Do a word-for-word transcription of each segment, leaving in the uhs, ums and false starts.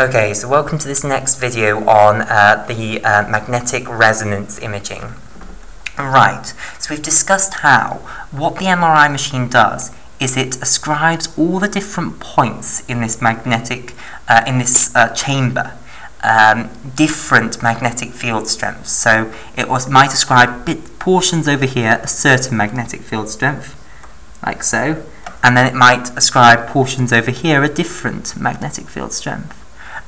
Okay, so welcome to this next video on uh, the uh, magnetic resonance imaging. Right, so we've discussed how what the M R I machine does is it ascribes all the different points in this magnetic, uh, in this uh, chamber, um, different magnetic field strengths. So it was, might ascribe bit portions over here a certain magnetic field strength, like so, and then it might ascribe portions over here a different magnetic field strength.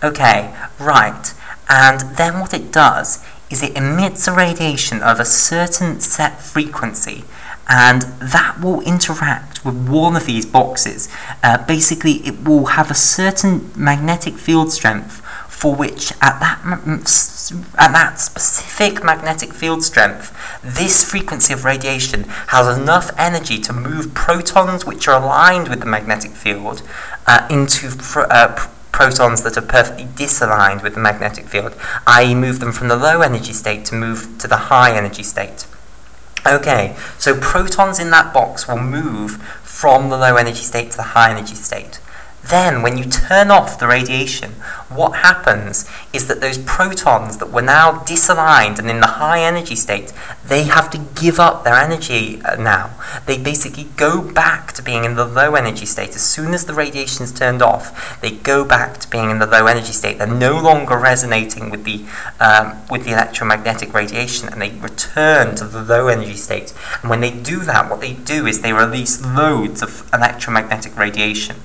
Okay, right, and then what it does is it emits a radiation of a certain set frequency, and that will interact with one of these boxes. Uh, basically, it will have a certain magnetic field strength for which at that, at that specific magnetic field strength, this frequency of radiation has enough energy to move protons which are aligned with the magnetic field uh, into uh, protons that are perfectly disaligned with the magnetic field, that is move them from the low energy state to move to the high energy state. Okay, so protons in that box will move from the low energy state to the high energy state. Then, when you turn off the radiation, what happens is that those protons that were now disaligned and in the high energy state, they have to give up their energy now. They basically go back to being in the low energy state. As soon as the radiation is turned off, they go back to being in the low energy state. They're no longer resonating with the, um, with the electromagnetic radiation, and they return to the low energy state. And when they do that, what they do is they release loads of electromagnetic radiation.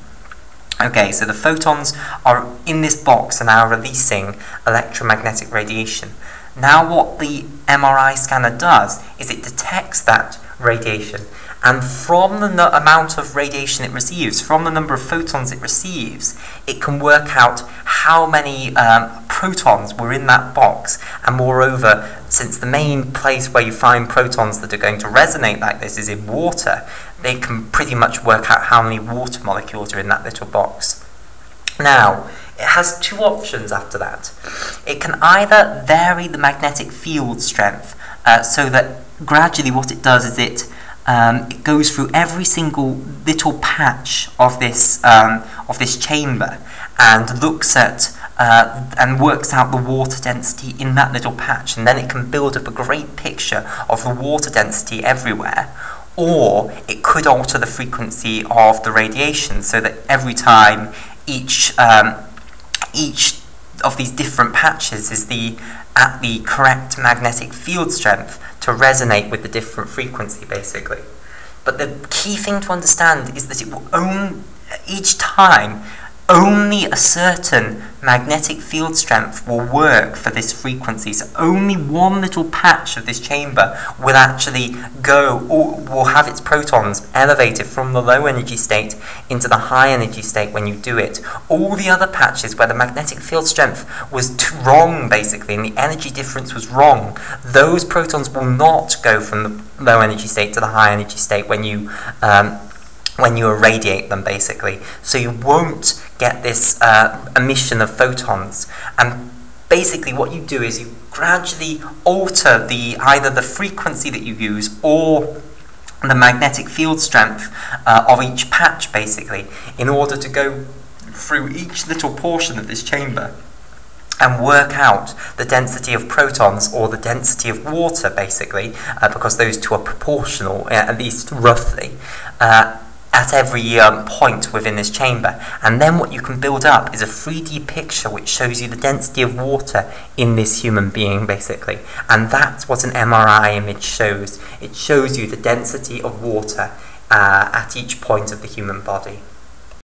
Okay, so the photons are in this box and are releasing electromagnetic radiation. Now what the M R I scanner does is it detects that radiation, and from the no amount of radiation it receives, from the number of photons it receives, it can work out how many um, protons were in that box. And moreover, since the main place where you find protons that are going to resonate like this is in water, they can pretty much work out how many water molecules are in that little box. Now, it has two options after that. It can either vary the magnetic field strength uh, so that gradually what it does is it um, it goes through every single little patch of this um, of this chamber and looks at Uh, and works out the water density in that little patch, and then it can build up a great picture of the water density everywhere. Or it could alter the frequency of the radiation so that every time each um, each of these different patches is the at the correct magnetic field strength to resonate with the different frequency, basically. But the key thing to understand is that it will own each time. Only a certain magnetic field strength will work for this frequency, so only one little patch of this chamber will actually go, or will have its protons elevated from the low energy state into the high energy state when you do it. All the other patches where the magnetic field strength was too wrong, basically, and the energy difference was wrong, those protons will not go from the low energy state to the high energy state when you um, when you irradiate them, basically. So you won't get this uh, emission of photons. And basically what you do is you gradually alter the either the frequency that you use or the magnetic field strength uh, of each patch, basically, in order to go through each little portion of this chamber and work out the density of protons or the density of water, basically, uh, because those two are proportional, at least roughly, uh, at every um, point within this chamber. And then what you can build up is a three D picture which shows you the density of water in this human being, basically. And that's what an M R I image shows. It shows you the density of water uh, at each point of the human body.